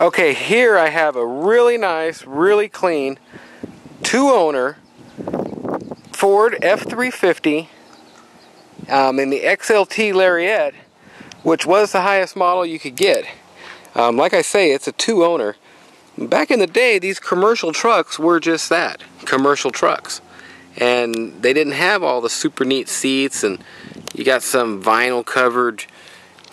Okay, here I have a really nice, really clean two-owner Ford F-350 in the XLT Lariat, which was the highest model you could get. Like I say, it's a two-owner. Back in the day, these commercial trucks were just that, commercial trucks. And they didn't have all the super neat seats, and you got some vinyl-covered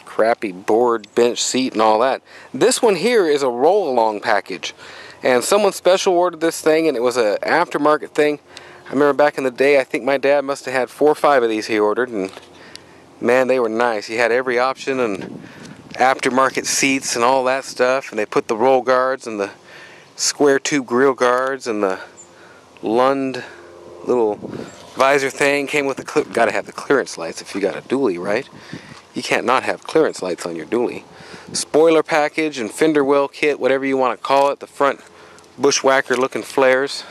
crappy board bench seat and all that. This one here is a roll-along package, and someone special ordered this thing, and it was an aftermarket thing. I remember back in the day, I think my dad must have had 4 or 5 of these he ordered, and man, they were nice. He had every option and aftermarket seats and all that stuff, and they put the roll guards and the square tube grill guards and the Lund little visor thing. Came with the clip. Gotta have the clearance lights if you got a dually, right? You can't not have clearance lights on your dually. Spoiler package and fender well kit, whatever you want to call it. The front bushwhacker looking flares.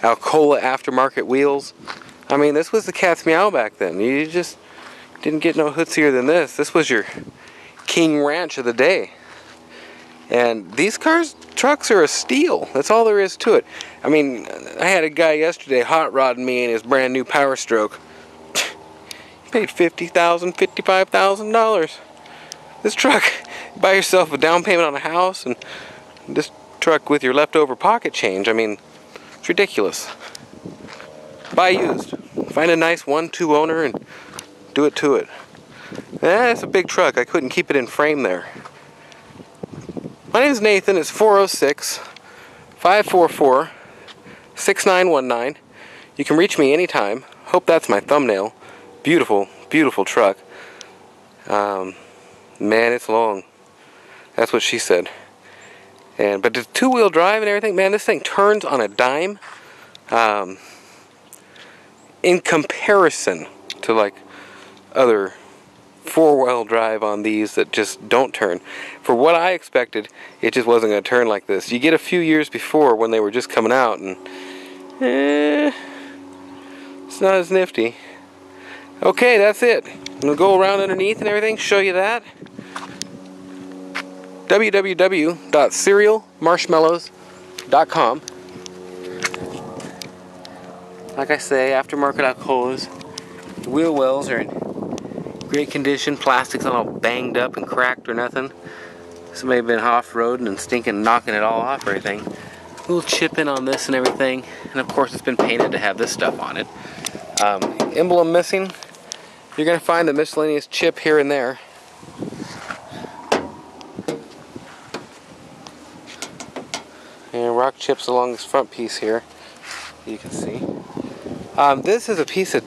Alcoa aftermarket wheels. I mean, this was the cat's meow back then. You just didn't get no hootsier than this. This was your King Ranch of the day. And these trucks are a steal. That's all there is to it. I mean, I had a guy yesterday hot-rodding me in his brand new Power Stroke. Paid $50,000, $55,000. This truck, buy yourself a down payment on a house, and this truck with your leftover pocket change. I mean, it's ridiculous. Buy used. Find a nice 1-2 owner and do it to it. That's a big truck. I couldn't keep it in frame there. My name is Nathan. It's 406-544-6919. You can reach me anytime. Hope that's my thumbnail. Beautiful, beautiful truck. Man, it's long. That's what she said. But the two-wheel drive and everything, man, this thing turns on a dime. In comparison to like other four-wheel drive on these that just don't turn. For what I expected, it just wasn't going to turn like this. You get a few years before when they were just coming out, and it's not as nifty. Okay, that's it. I'm going to go around underneath and everything, show you that. www.cerealmarshmallows.com. Like I say, aftermarket Alcoas. The wheel wells are in great condition. Plastic's not all banged up and cracked or nothing. Somebody been off-roading and stinking knocking it all off or anything. A little chip in on this and everything. And of course, it's been painted to have this stuff on it. Emblem missing. You're going to find the miscellaneous chip here and there. And rock chips along this front piece here. You can see. This is a piece of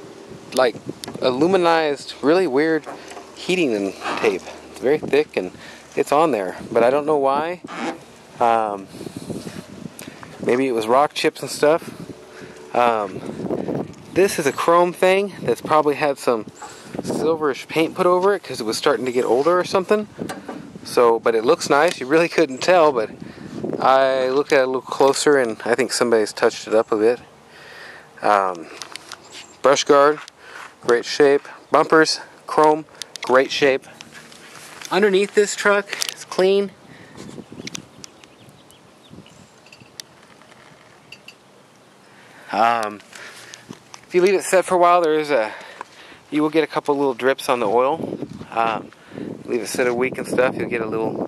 like aluminized, really weird heating tape. It's very thick and it's on there, but I don't know why. Maybe it was rock chips and stuff. This is a chrome thing that's probably had some silverish paint put over it because it was starting to get older or something. So, but it looks nice. You really couldn't tell, but I looked at it a little closer and I think somebody's touched it up a bit. Brush guard, great shape. Bumpers, chrome, great shape. Underneath this truck, it's clean. If you leave it set for a while, you will get a couple little drips on the oil. Leave it set a week and stuff, you'll get a little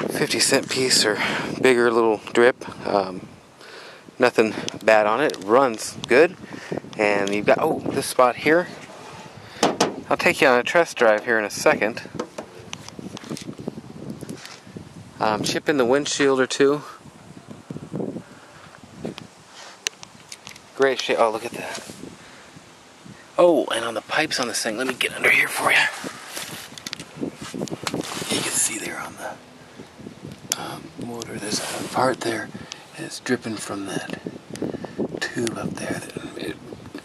50-cent piece or bigger little drip. Nothing bad on it. It runs good. And you've got, oh, this spot here. I'll take you on a test drive here in a second. Chip in the windshield or two. Great shape. Oh, look at that. Oh, and on the pipes on this thing, let me get under here for you. You can see there on the motor, there's a part there, and it's dripping from that tube up there.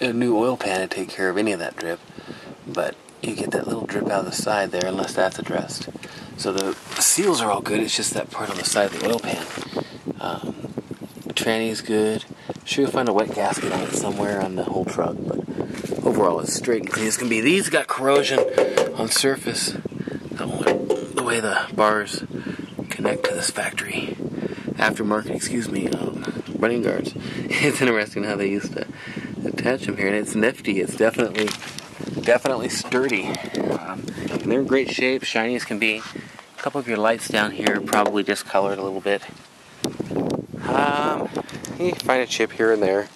A new oil pan would take care of any of that drip, but you get that little drip out of the side there, unless that's addressed. So the seals are all good, it's just that part on the side of the oil pan. Tranny is good. Sure, you'll find a wet gasket on it somewhere on the whole truck, but overall it's straight and clean as can be. These got corrosion on surface, the way the bars connect to this factory. Aftermarket, excuse me, running guards. It's interesting how they used to attach them here, and it's nifty. It's definitely sturdy. And they're in great shape, shiny as can be. A couple of your lights down here are probably discolored a little bit. You can find a chip here and there.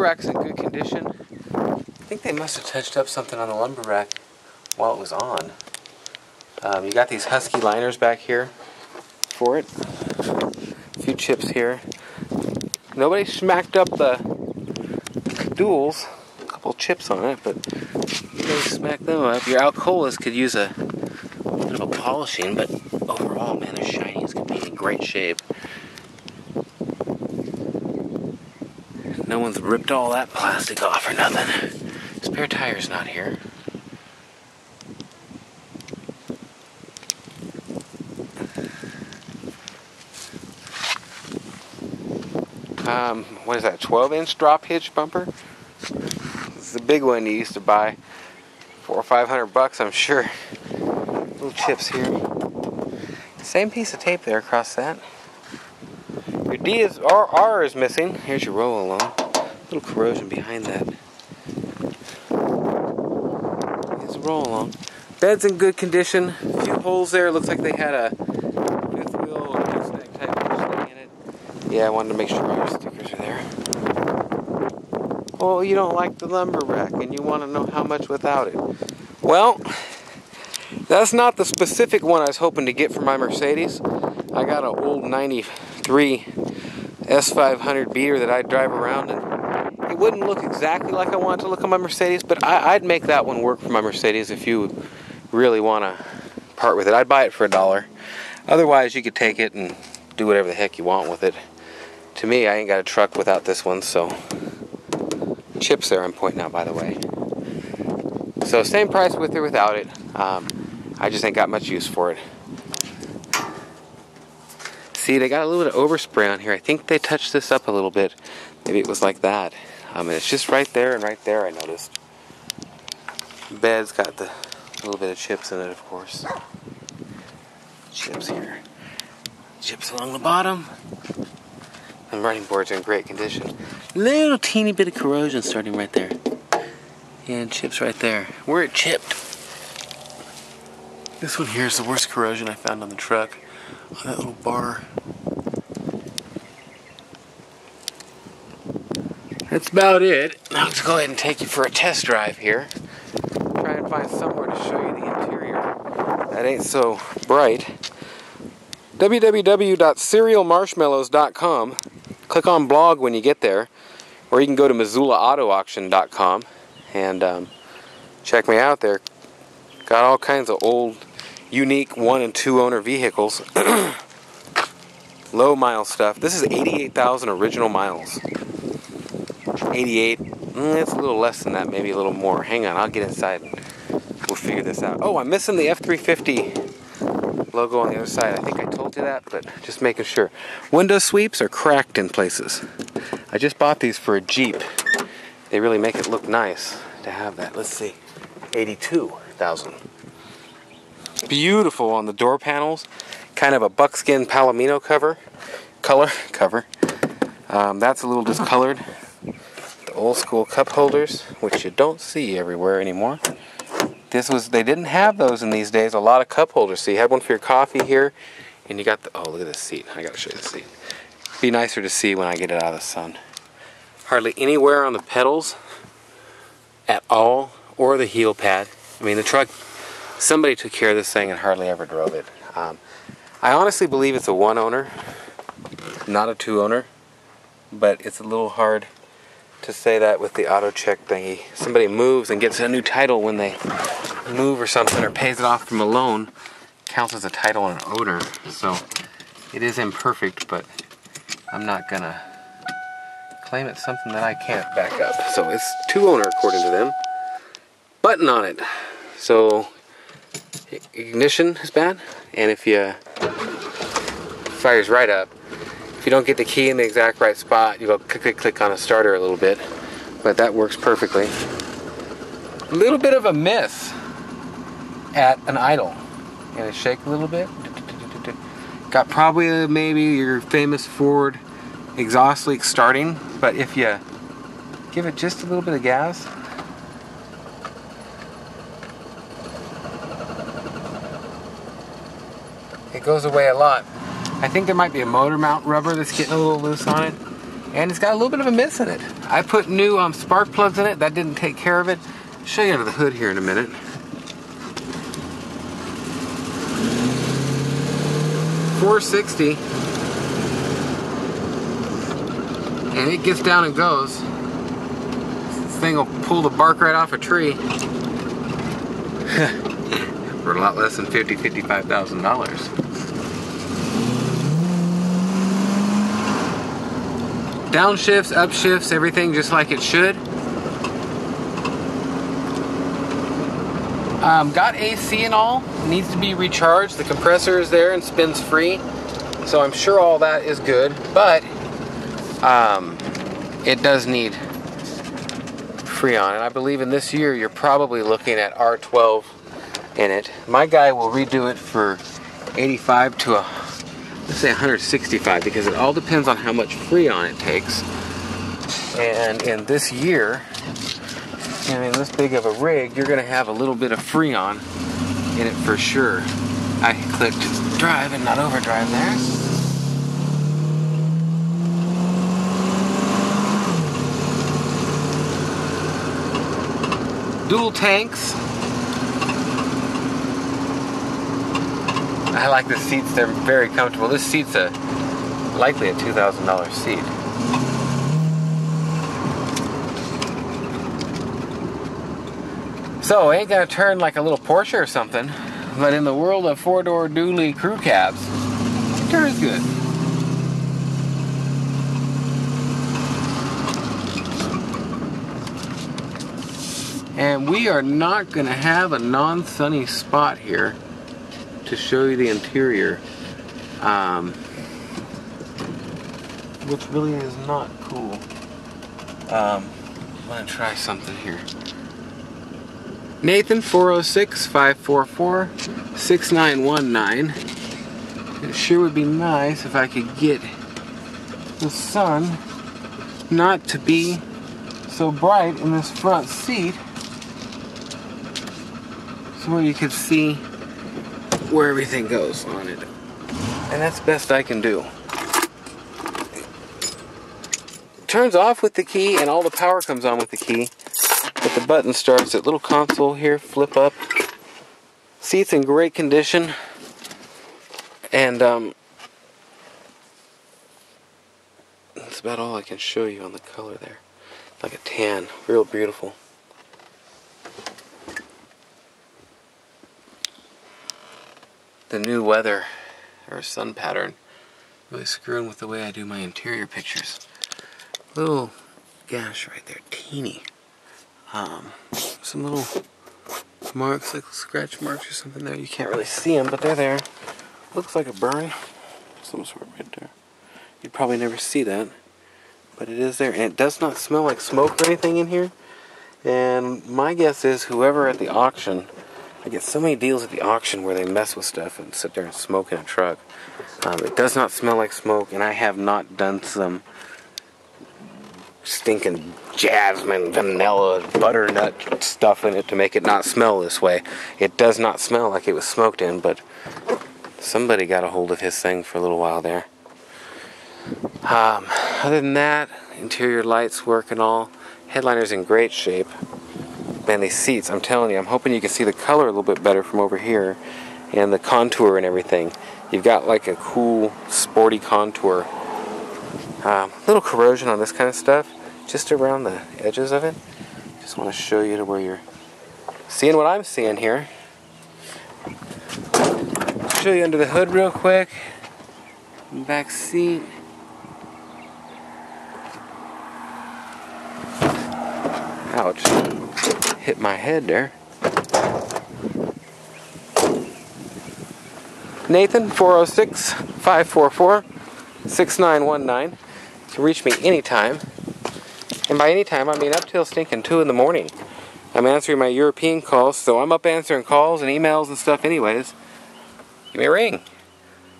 Rack's in good condition. I think they must have touched up something on the lumber rack while it was on. You got these husky liners back here for it. A few chips here. Nobody smacked up the duals. A couple chips on it, but nobody smacked them up. Your Alcoas could use a bit of a polishing, but overall, man, they're shiny. It's gonna be in great shape. No one's ripped all that plastic off or nothing. Spare tire's not here. What is that, 12-inch drop hitch bumper? This is the big one you used to buy. $400 or $500, I'm sure. Little chips here. Same piece of tape there across that. Your D is, R is missing. Here's your roll along. Little corrosion behind that. It's a roll along. Bed's in good condition. A few holes there. Looks like they had a fifth wheel or a gooseneck type thing in it. Yeah, I wanted to make sure all your stickers are there. Oh, you don't like the lumber rack and you want to know how much without it. Well, that's not the specific one I was hoping to get for my Mercedes. I got an old 93 S500 beater that I drive around in. It wouldn't look exactly like I want it to look on my Mercedes, but I'd make that one work for my Mercedes if you really want to part with it. I'd buy it for $1. Otherwise, you could take it and do whatever the heck you want with it. To me, I ain't got a truck without this one, so... Chips there I'm pointing out, by the way. So, same price with or without it. I just ain't got much use for it. See, they got a little bit of overspray on here. I think they touched this up a little bit. Maybe it was like that. And it's just right there and right there, I noticed. Bed's got the little bit of chips in it, of course. Chips here. Chips along the bottom. The running boards are in great condition. Little teeny bit of corrosion starting right there. And chips right there. Where it chipped. This one here is the worst corrosion I found on the truck. On that little bar. That's about it. Now let's go ahead and take you for a test drive here. Try and find somewhere to show you the interior that ain't so bright. www.cerealmarshmallows.com. Click on blog when you get there, or you can go to missoulaautoauction.com and check me out there. Got all kinds of old unique 1- and 2- owner vehicles. Low mile stuff. This is 88,000 original miles. 88. It's a little less than that, maybe a little more. Hang on, I'll get inside and we'll figure this out. Oh, I'm missing the F-350 logo on the other side. I think I told you that, but just making sure. Window sweeps are cracked in places. I just bought these for a Jeep. They really make it look nice to have that. Let's see. 82,000. Beautiful on the door panels, kind of a buckskin Palomino color cover. That's a little discolored. The old school cup holders, which you don't see everywhere anymore. They didn't have those in these days. A lot of cup holders. So you had one for your coffee here, and you got the. Oh, look at this seat. I gotta show you the seat. Be nicer to see when I get it out of the sun. Hardly anywhere on the pedals at all, or the heel pad. I mean, the truck. Somebody took care of this thing and hardly ever drove it. I honestly believe it's a 1-owner, not a 2-owner, but it's a little hard to say that with the auto check thingy. Somebody moves and gets a new title when they move or something, or pays it off from a loan, counts as a title and an owner. So it is imperfect, but I'm not gonna claim it's something that I can't back up. So it's 2-owner according to them. Button on it. So ignition is bad, and if you fires right up, if you don't get the key in the exact right spot, you go click, click, click on a starter a little bit. but that works perfectly. A little bit of a miss at an idle. Gonna shake a little bit. Got probably maybe your famous Ford exhaust leak starting, but if you give it just a little bit of gas, it goes away a lot. I think there might be a motor mount rubber that's getting a little loose on it, and it's got a little bit of a miss in it. I put new spark plugs in it. That didn't take care of it. I'll show you under the hood here in a minute. .460, and it gets down and goes. This thing will pull the bark right off a tree for a lot less than $55,000. Downshifts, upshifts, everything just like it should. Got AC and all, needs to be recharged. The compressor is there and spins free, so I'm sure all that is good, but it does need Freon, and I believe in this year you're probably looking at R12 in it. My guy will redo it for 85 to let's say 165, because it all depends on how much Freon it takes. And in this year, I mean, this big of a rig, you're going to have a little bit of Freon in it for sure. I clicked drive and not overdrive there. Dual tanks. I like the seats. They're very comfortable. This seat's likely a $2,000 seat. So, ain't gonna turn like a little Porsche or something, but in the world of four-door Dually crew cabs, it turns good. And we are not gonna have a non-sunny spot here to show you the interior, which really is not cool. I'm gonna try something here. Nathan, 406-544-6919. It sure would be nice if I could get the sun not to be so bright in this front seat, so where you could see where everything goes on it. And that's the best I can do. It turns off with the key, and all the power comes on with the key. But the button starts at little console here, flip up. Seat's in great condition. And that's about all I can show you on the color there. Like a tan, real beautiful. The new weather or sun pattern really screwing with the way I do my interior pictures. Little gash right there, teeny. Some little marks, like scratch marks or something there. You can't really see them, but they're there. Looks like a burn, some sort right there. You'd probably never see that, but it is there. And it does not smell like smoke or anything in here. And my guess is whoever at the auction, I get so many deals at the auction where they mess with stuff and sit there and smoke in a truck. It does not smell like smoke, and I have not done some stinking jasmine, vanilla, butternut stuff in it to make it not smell this way. It does not smell like it was smoked in, but somebody got a hold of his thing for a little while there. Other than that, interior lights work and all. Headliner's in great shape. Man, these seats, I'm telling you, I'm hoping you can see the color a little bit better from over here and the contour and everything. You've got like a cool, sporty contour. Little corrosion on this kind of stuff, just around the edges of it. Just want to show you to where you're seeing what I'm seeing here. Show you under the hood real quick. Back seat. Ouch. Hit my head there. Nathan, 406-544-6919. You can reach me anytime. And by any time, I mean up till stinking 2 in the morning. I'm answering my European calls, so I'm up answering calls and emails and stuff anyways. Give me a ring.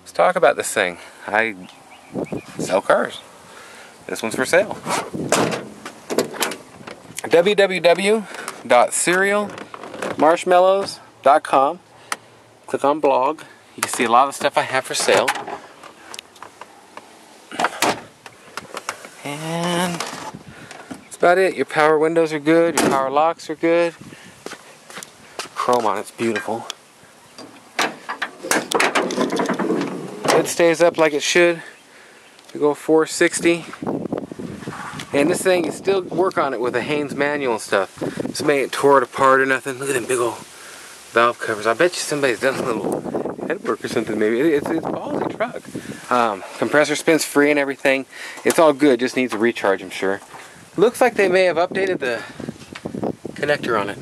Let's talk about this thing. I sell cars. This one's for sale. www.cerealmarshmallows.com. Click on blog. You can see a lot of stuff I have for sale. And that's about it. Your power windows are good. Your power locks are good. Chrome on it's beautiful. It stays up like it should. We go 460. And this thing, you still work on it with a Haynes manual and stuff. Somebody ain't tore it apart or nothing. Look at them big old valve covers. I bet you somebody's done a little head work or something maybe. It's a ballsy truck. Compressor spins free and everything. It's all good, just needs a recharge, I'm sure. Looks like they may have updated the connector on it.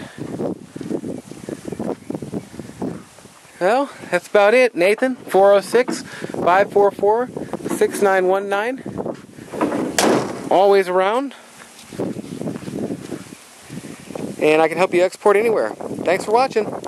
Well, that's about it. Nathan, 406-544-6919. Always around, and I can help you export anywhere. Thanks for watching.